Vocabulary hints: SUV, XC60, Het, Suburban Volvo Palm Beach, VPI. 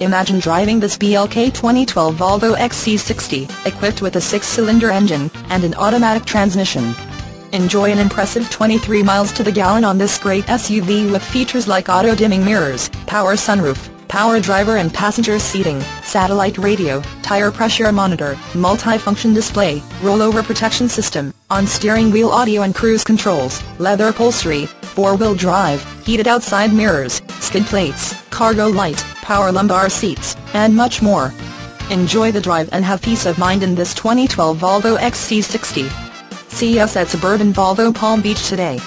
Imagine driving this BLK 2012 Volvo XC60, equipped with a 6-cylinder engine and an automatic transmission. Enjoy an impressive 23 miles to the gallon on this great SUV with features like auto-dimming mirrors, power sunroof, power driver and passenger seating, satellite radio, tire pressure monitor, multi-function display, rollover protection system, on-steering wheel audio and cruise controls, leather upholstery, four-wheel drive, heated outside mirrors, skid plates, cargo light, power lumbar seats, and much more. Enjoy the drive and have peace of mind in this 2012 Volvo XC60. See us at Suburban Volvo Palm Beach today.